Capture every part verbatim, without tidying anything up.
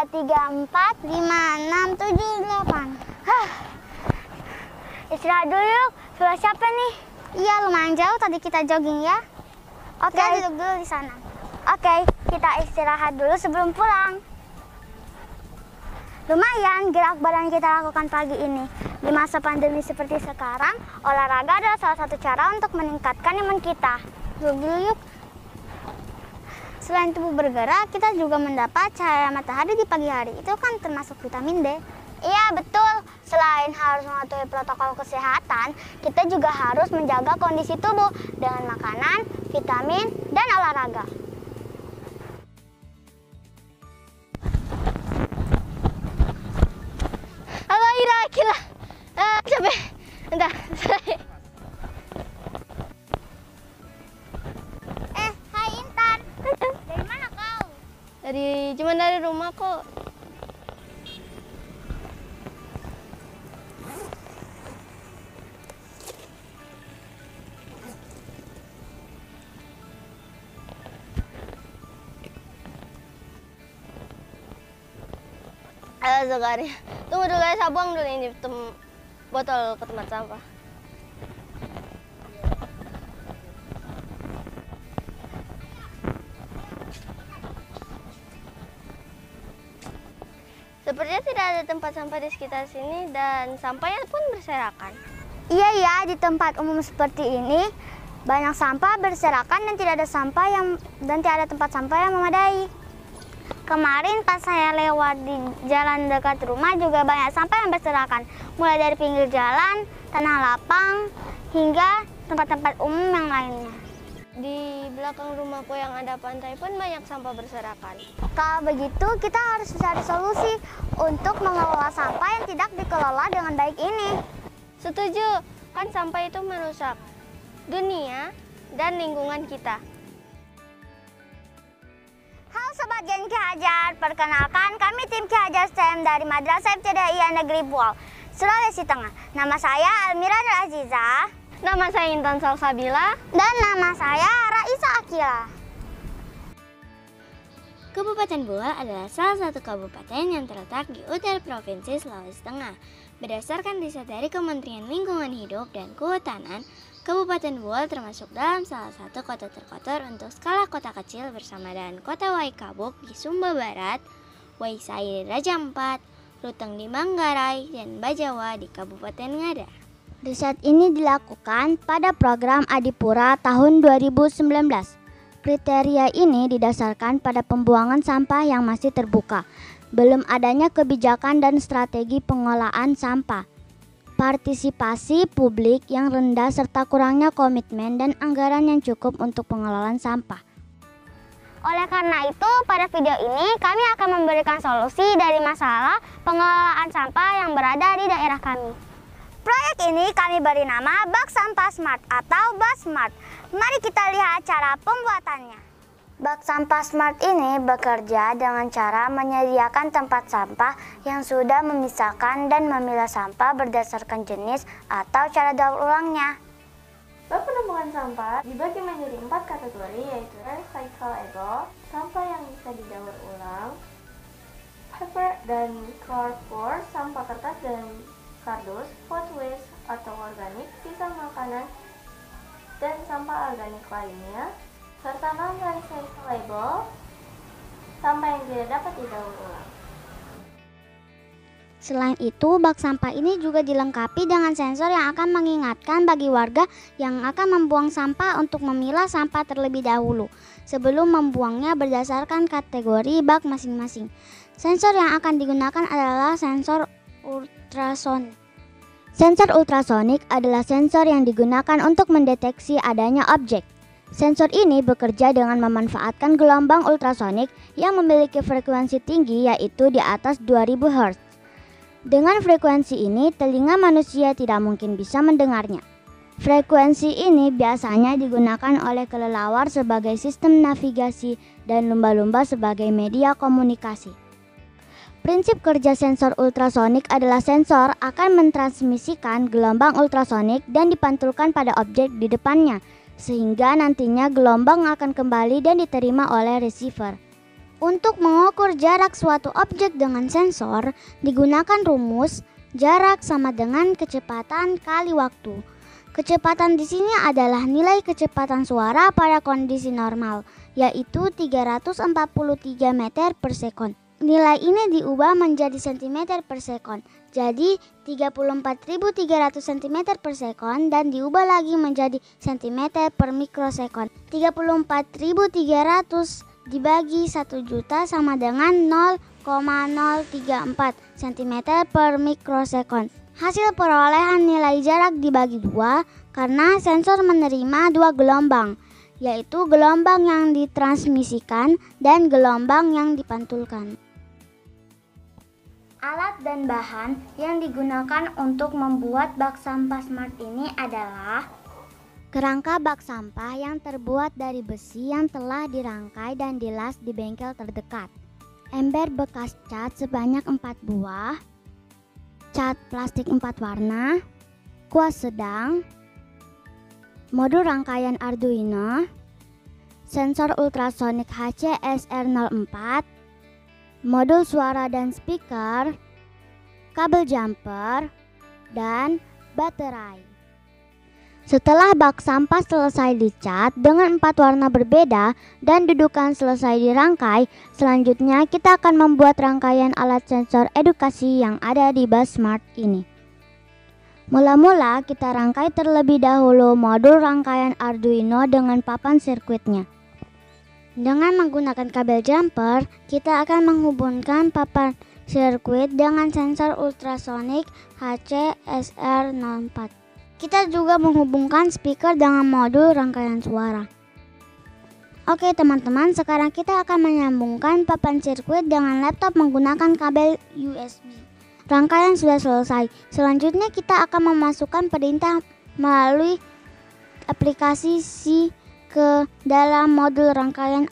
dua, tiga, empat, lima, enam, tujuh, delapan. Hah. Istirahat dulu yuk. Sudah capek nih. Iya, lumayan jauh tadi kita jogging ya. Oke, okay. Duduk dulu di sana. Oke, okay, kita istirahat dulu sebelum pulang. Lumayan gerak badan kita lakukan pagi ini. Di masa pandemi seperti sekarang, olahraga adalah salah satu cara untuk meningkatkan imun kita. Duduk yuk. Selain tubuh bergerak, kita juga mendapat cahaya matahari di pagi hari. Itu kan termasuk vitamin D. Iya, betul. Selain harus mematuhi protokol kesehatan, kita juga harus menjaga kondisi tubuh dengan makanan, vitamin, dan olahraga. Almira Aqila. Ah, capek. Entar. Eh, hai Intan. Dari mana kau? Dari cuman dari rumah kok. Sekali. Tunggu dulu guys, saya buang dulu ini botol ke tempat sampah. Sepertinya tidak ada tempat sampah di sekitar sini dan sampahnya pun berserakan. Iya ya, di tempat umum seperti ini banyak sampah berserakan dan tidak ada sampah yang dan tidak ada tempat sampah yang memadai. Kemarin pas saya lewat di jalan dekat rumah juga banyak sampah yang berserakan. Mulai dari pinggir jalan, tanah lapang, hingga tempat-tempat umum yang lainnya. Di belakang rumahku yang ada pantai pun banyak sampah berserakan. Kalau begitu kita harus cari solusi untuk mengelola sampah yang tidak dikelola dengan baik ini. Setuju, kan sampah itu merusak dunia dan lingkungan kita. Halo Sobat Geng Kihajar, perkenalkan kami tim Kihajar S T E M dari Madrasah Ibtidaiyah Negeri Buol, Sulawesi Tengah. Nama saya Almira Nur Azizah. Nama saya Intan Salsabila. Dan nama saya Raisa Aqila. Kabupaten Buol adalah salah satu kabupaten yang terletak di utara Provinsi Sulawesi Tengah. Berdasarkan riset dari Kementerian Lingkungan Hidup dan Kehutanan, Kabupaten Buol termasuk dalam salah satu kota terkotor untuk skala kota kecil bersama dengan kota Wai Kabuk di Sumba Barat, Waisai Raja Ampat, Ruteng di Manggarai, dan Bajawa di Kabupaten Ngada. Riset ini dilakukan pada program Adipura tahun dua ribu sembilan belas. Kriteria ini didasarkan pada pembuangan sampah yang masih terbuka, belum adanya kebijakan dan strategi pengolahan sampah, partisipasi publik yang rendah serta kurangnya komitmen dan anggaran yang cukup untuk pengelolaan sampah. Oleh karena itu, pada video ini kami akan memberikan solusi dari masalah pengelolaan sampah yang berada di daerah kami. Proyek ini kami beri nama B A K Sampah Smart atau BasSmart. Mari kita lihat cara pembuatannya. B A K Sampah Smart ini bekerja dengan cara menyediakan tempat sampah yang sudah memisahkan dan memilah sampah berdasarkan jenis atau cara daur ulangnya. Bak penumpukan sampah dibagi menjadi empat kategori, yaitu recyclable, sampah yang bisa didaur ulang, paper dan cardboard, sampah kertas dan kardus, food waste atau organik, sisa makanan, dan sampah organik lainnya, serta non-recyclable, sampah yang tidak dapat didaur ulang. Selain itu, bak sampah ini juga dilengkapi dengan sensor yang akan mengingatkan bagi warga yang akan membuang sampah untuk memilah sampah terlebih dahulu sebelum membuangnya berdasarkan kategori bak masing-masing. Sensor yang akan digunakan adalah sensor ultrasonik. Sensor ultrasonik adalah sensor yang digunakan untuk mendeteksi adanya objek. Sensor ini bekerja dengan memanfaatkan gelombang ultrasonik yang memiliki frekuensi tinggi, yaitu di atas dua ribu hertz. Dengan frekuensi ini, telinga manusia tidak mungkin bisa mendengarnya. Frekuensi ini biasanya digunakan oleh kelelawar sebagai sistem navigasi dan lumba-lumba sebagai media komunikasi. Prinsip kerja sensor ultrasonik adalah sensor akan mentransmisikan gelombang ultrasonik dan dipantulkan pada objek di depannya, sehingga nantinya gelombang akan kembali dan diterima oleh receiver. Untuk mengukur jarak suatu objek dengan sensor, digunakan rumus jarak sama dengan kecepatan kali waktu. Kecepatan di sini adalah nilai kecepatan suara pada kondisi normal, yaitu tiga ratus empat puluh tiga meter per sekon. Nilai ini diubah menjadi sentimeter per sekon, jadi tiga puluh empat ribu tiga ratus sentimeter per sekon dan diubah lagi menjadi sentimeter per mikrosekon. tiga puluh empat ribu tiga ratus dibagi satu juta sama dengan nol koma nol tiga empat cm per mikrosekon. Hasil perolehan nilai jarak dibagi dua karena sensor menerima dua gelombang, yaitu gelombang yang ditransmisikan dan gelombang yang dipantulkan. Alat dan bahan yang digunakan untuk membuat bak sampah smart ini adalah kerangka bak sampah yang terbuat dari besi yang telah dirangkai dan dilas di bengkel terdekat, ember bekas cat sebanyak empat buah, cat plastik empat warna, kuas sedang, modul rangkaian Arduino, sensor ultrasonik H C S R nol empat, modul suara dan speaker, kabel jumper, dan baterai. Setelah bak sampah selesai dicat dengan empat warna berbeda dan dudukan selesai dirangkai, selanjutnya kita akan membuat rangkaian alat sensor edukasi yang ada di BasSmart ini. Mula-mula kita rangkai terlebih dahulu modul rangkaian Arduino dengan papan sirkuitnya. Dengan menggunakan kabel jumper, kita akan menghubungkan papan sirkuit dengan sensor ultrasonik H C S R nol empat. Kita juga menghubungkan speaker dengan modul rangkaian suara. Oke teman-teman, sekarang kita akan menyambungkan papan sirkuit dengan laptop menggunakan kabel U S B. Rangkaian sudah selesai. Selanjutnya kita akan memasukkan perintah melalui aplikasi C ke dalam modul rangkaian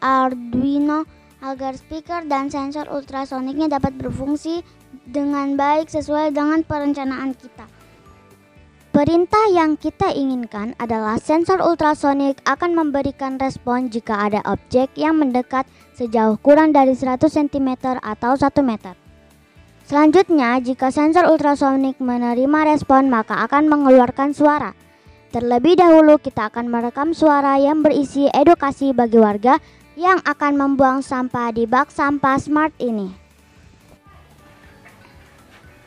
Arduino agar speaker dan sensor ultrasoniknya dapat berfungsi dengan baik sesuai dengan perencanaan kita. Perintah yang kita inginkan adalah sensor ultrasonik akan memberikan respon jika ada objek yang mendekat sejauh kurang dari seratus sentimeter atau satu meter. Selanjutnya, jika sensor ultrasonik menerima respon maka akan mengeluarkan suara. Terlebih dahulu kita akan merekam suara yang berisi edukasi bagi warga yang akan membuang sampah di bak sampah smart ini.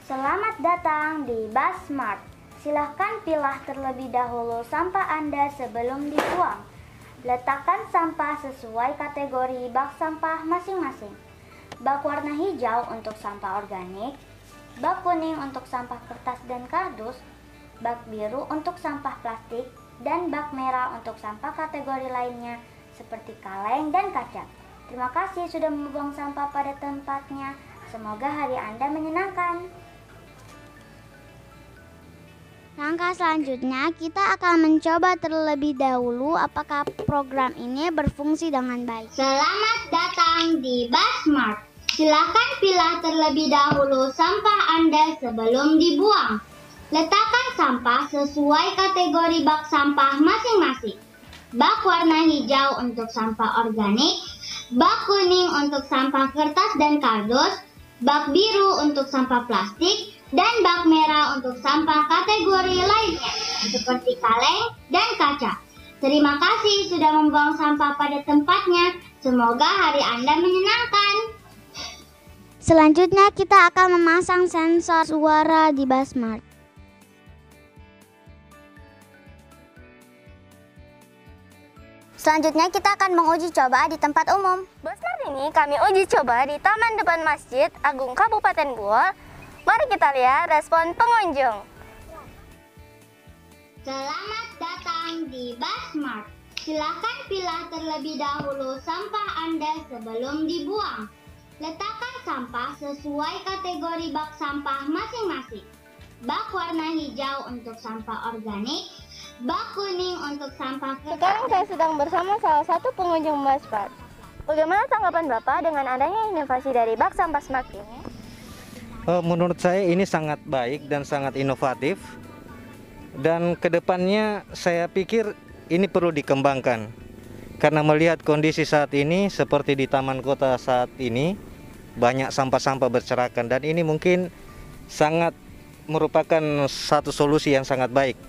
Selamat datang di BasSmart. Silahkan pilah terlebih dahulu sampah Anda sebelum dibuang. Letakkan sampah sesuai kategori bak sampah masing-masing. Bak warna hijau untuk sampah organik, bak kuning untuk sampah kertas dan kardus, bak biru untuk sampah plastik, dan bak merah untuk sampah kategori lainnya seperti kaleng dan kaca. Terima kasih sudah membuang sampah pada tempatnya. Semoga hari Anda menyenangkan. Langkah selanjutnya, kita akan mencoba terlebih dahulu apakah program ini berfungsi dengan baik. Selamat datang di BasSmart. Silakan pilah terlebih dahulu sampah Anda sebelum dibuang. Letakkan sampah sesuai kategori bak sampah masing-masing. Bak warna hijau untuk sampah organik, bak kuning untuk sampah kertas dan kardus, bak biru untuk sampah plastik, dan bak merah untuk sampah kategori lainnya, seperti kaleng dan kaca. Terima kasih sudah membuang sampah pada tempatnya. Semoga hari Anda menyenangkan. Selanjutnya kita akan memasang sensor suara di BasSmart. Selanjutnya kita akan menguji coba di tempat umum. BasSmart ini kami uji coba di Taman Depan Masjid Agung Kabupaten Buol. Mari kita lihat respon pengunjung. Selamat datang di BasSmart. Silakan pilah terlebih dahulu sampah Anda sebelum dibuang. Letakkan sampah sesuai kategori bak sampah masing-masing. Bak warna hijau untuk sampah organik, bak kuning untuk sampah kertas. Sekarang saya sedang bersama salah satu pengunjung BasSmart. Bagaimana tanggapan Bapak dengan adanya inovasi dari bak sampah smart ini? Menurut saya ini sangat baik dan sangat inovatif, dan kedepannya saya pikir ini perlu dikembangkan Karena melihat kondisi saat ini seperti di taman kota saat ini banyak sampah-sampah berserakan, dan ini mungkin sangat merupakan satu solusi yang sangat baik.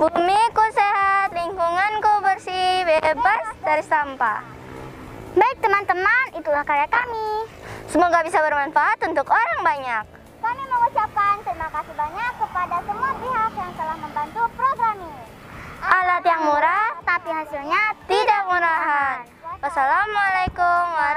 Bumiku sehat, lingkunganku bersih, bebas dari sampah. Baik teman-teman, itulah karya kami. Semoga bisa bermanfaat untuk orang banyak. Kami mengucapkan terima kasih banyak kepada semua pihak yang telah membantu program ini. Alat yang murah, tapi hasilnya tidak murahan. Wassalamualaikum warahmatullahi wabarakatuh.